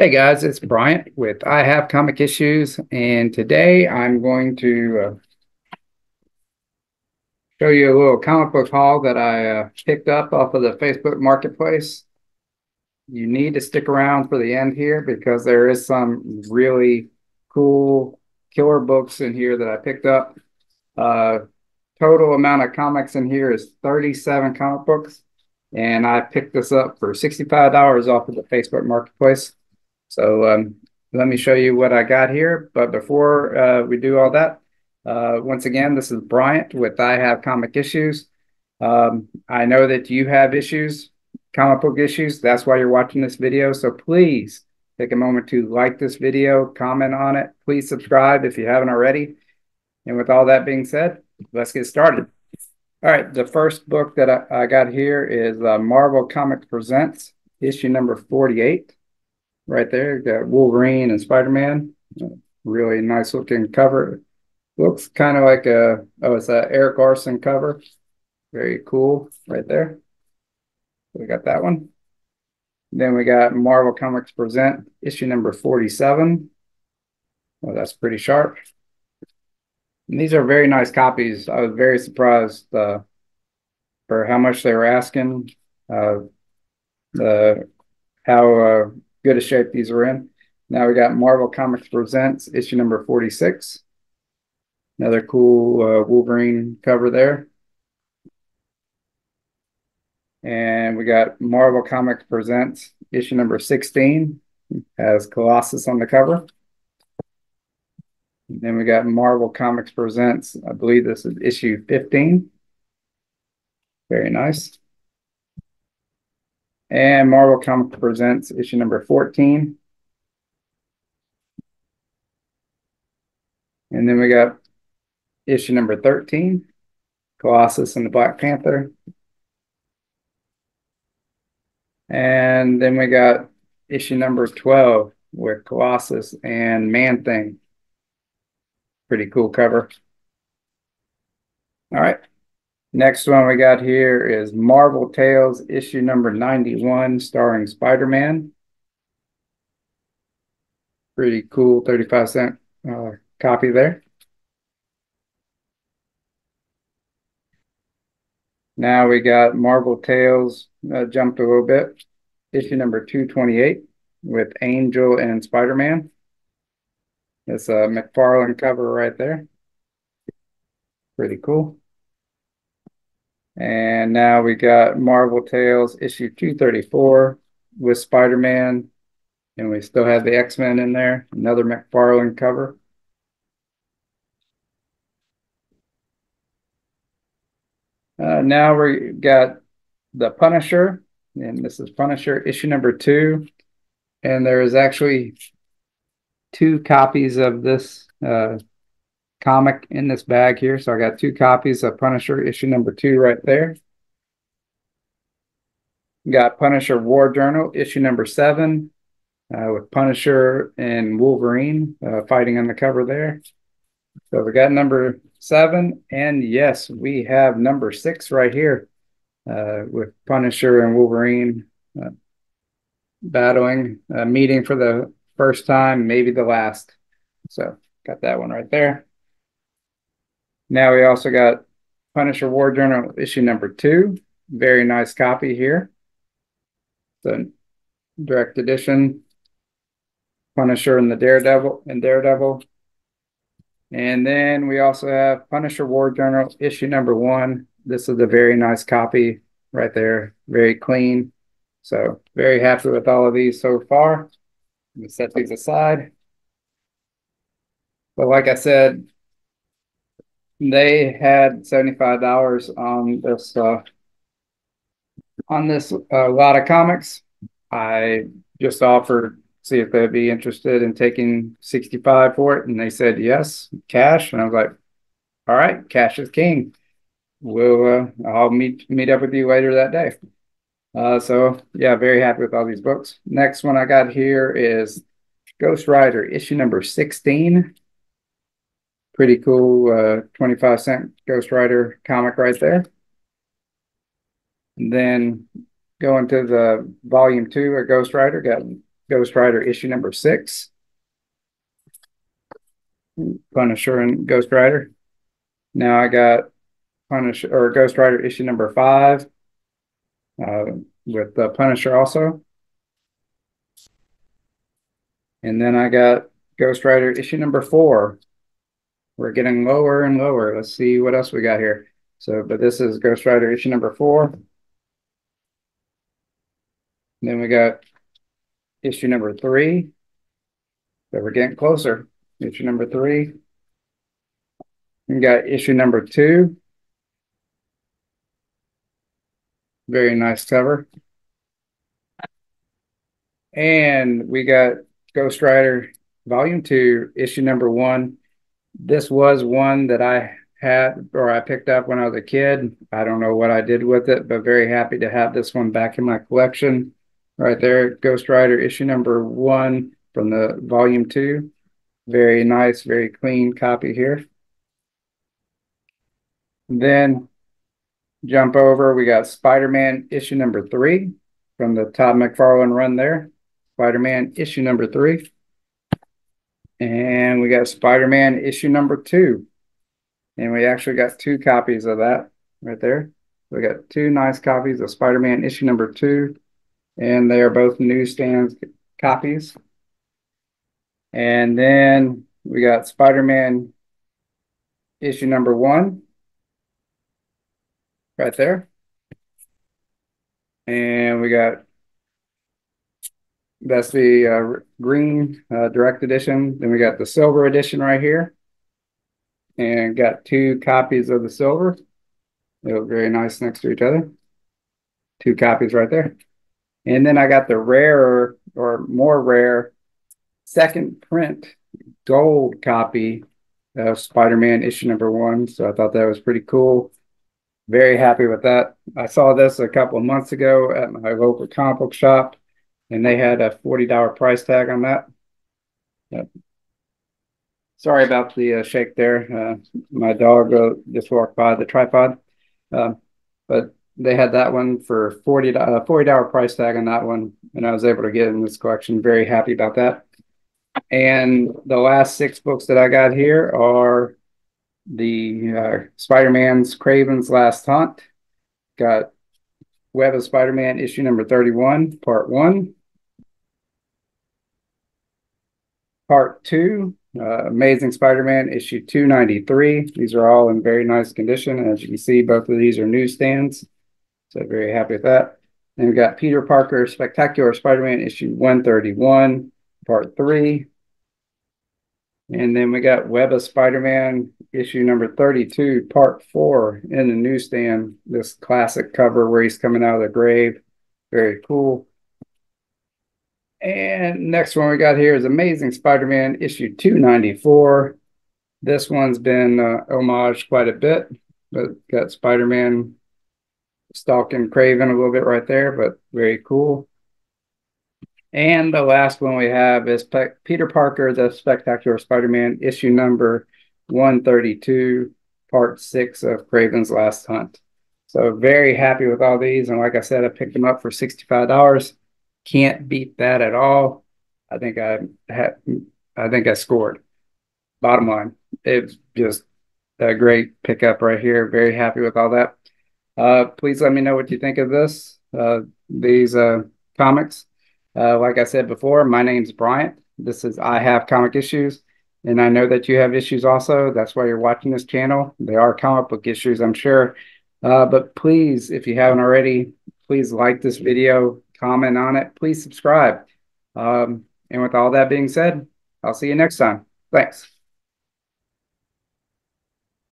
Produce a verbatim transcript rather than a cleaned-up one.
Hey guys, it's Bryant with I Have Comic Issues, and today I'm going to uh, show you a little comic book haul that I uh, picked up off of the Facebook Marketplace. You need to stick around for the end here because there is some really cool killer books in here that I picked up. Uh, total amount of comics in here is thirty-seven comic books, and I picked this up for sixty-five dollars off of the Facebook Marketplace. So um, let me show you what I got here. But before uh, we do all that, uh, once again, this is Bryant with I Have Comic Issues. Um, I know that you have issues, comic book issues. That's why you're watching this video. So please take a moment to like this video, comment on it. Please subscribe if you haven't already. And with all that being said, let's get started. All right, the first book that I, I got here is uh, Marvel Comics Presents, issue number forty-eight. Right there, got Wolverine and Spider-Man. Really nice looking cover. Looks kind of like a, oh, it's a Eric Arson cover. Very cool, right there. We got that one. Then we got Marvel Comics Present, issue number forty-seven. Well, that's pretty sharp. And these are very nice copies. I was very surprised uh, for how much they were asking. Uh, the, how... Uh, good a shape these are in. Now we got Marvel Comics Presents issue number forty-six. Another cool uh, Wolverine cover there. And we got Marvel Comics Presents issue number sixteen. Has Colossus on the cover. And then we got Marvel Comics Presents, I believe this is issue fifteen. Very nice. And Marvel Comics Presents issue number fourteen. And then we got issue number thirteen, Colossus and the Black Panther. And then we got issue number twelve with Colossus and Man-Thing. Pretty cool cover. All right. Next one we got here is Marvel Tales, issue number ninety-one, starring Spider-Man. Pretty cool thirty-five cent uh, copy there. Now we got Marvel Tales, uh, jumped a little bit, issue number two twenty-eight with Angel and Spider-Man. It's a McFarlane cover right there. Pretty cool. And now we got Marvel Tales issue two thirty-four with Spider-Man. And we still have the X-Men in there. Another McFarlane cover. Uh, now we got The Punisher. And this is Punisher issue number two. And there is actually two copies of this uh comic in this bag here. So I got two copies of Punisher issue number two right there. Got Punisher War Journal issue number seven uh, with Punisher and Wolverine uh, fighting on the cover there. So we got number seven, and yes, we have number six right here uh, with Punisher and Wolverine uh, battling, uh, meeting for the first time, maybe the last. So got that one right there. Now we also got Punisher War Journal issue number two. Very nice copy here. The direct edition. Punisher and the Daredevil and Daredevil. And then we also have Punisher War Journal issue number one. This is a very nice copy right there. Very clean. So very happy with all of these so far. Let me set these aside. But like I said, they had seventy-five dollars on this uh, on this uh, lot of comics. I just offered see if they'd be interested in taking sixty-five for it, and they said yes, cash. And I was like, "All right, cash is king. We'll uh, I'll meet meet up with you later that day." Uh, so yeah, very happy with all these books. Next one I got here is Ghost Rider issue number sixteen. Pretty cool uh, twenty-five cent Ghost Rider comic right there. And then going to the volume two of Ghost Rider, got Ghost Rider issue number six. Punisher and Ghost Rider. Now I got Punisher or Ghost Rider issue number five uh, with the Punisher also. And then I got Ghost Rider issue number four. We're getting lower and lower. Let's see what else we got here. So, but this is Ghost Rider issue number four. And then we got issue number three. So we're getting closer. Issue number three. We got issue number two. Very nice cover. And we got Ghost Rider volume two, issue number one. This was one that I had or I picked up when I was a kid. I don't know what I did with it, but very happy to have this one back in my collection. Right there, Ghost Rider issue number one from the volume two. Very nice, very clean copy here. Then jump over, we got Spider-Man issue number three from the Todd McFarlane run there. Spider-Man issue number three. And we got Spider-Man issue number two. And we actually got two copies of that right there. We got two nice copies of Spider-Man issue number two. And they are both newsstand copies. And then we got Spider-Man issue number one right there. And we got, that's the uh, green uh, direct edition. Then we got the silver edition right here. And got two copies of the silver. They look very nice next to each other. Two copies right there. And then I got the rarer or more rare second print gold copy of Spider-Man issue number one. So I thought that was pretty cool. Very happy with that. I saw this a couple of months ago at my local comic book shop, and they had a forty dollar price tag on that. Yep. Sorry about the uh, shake there. Uh, my dog uh, just walked by the tripod. Uh, but they had that one for forty dollar, uh, forty dollar price tag on that one, and I was able to get it in this collection. Very happy about that. And the last six books that I got here are the uh, Spider-Man's Kraven's Last Hunt. Got Web of Spider-Man issue number thirty-one, part one. Part two, uh, Amazing Spider-Man issue two ninety-three. These are all in very nice condition. As you can see, both of these are newsstands. So very happy with that. Then we got Peter Parker, Spectacular Spider-Man issue one thirty-one. Part three. And then we got Web of Spider-Man issue number thirty-two, part four in the newsstand. This classic cover where he's coming out of the grave. Very cool. And next one we got here is Amazing Spider-Man issue two ninety-four. This one's been uh, homaged quite a bit, but got Spider-Man stalking Kraven a little bit right there, but very cool. And the last one we have is Pe Peter Parker, the Spectacular Spider-Man, issue number one thirty-two, part six of Kraven's Last Hunt. So very happy with all these. And like I said, I picked them up for sixty-five dollars. Can't beat that at all. I think I, I think I scored. Bottom line, it's just a great pickup right here. Very happy with all that. Uh, please let me know what you think of this, uh, these uh, comics. Uh, like I said before, my name's Bryant. This is I Have Comic Issues, and I know that you have issues also. That's why you're watching this channel. They are comic book issues, I'm sure. Uh, but please, if you haven't already, please like this video, comment on it, please subscribe. Um, and with all that being said, I'll see you next time. Thanks.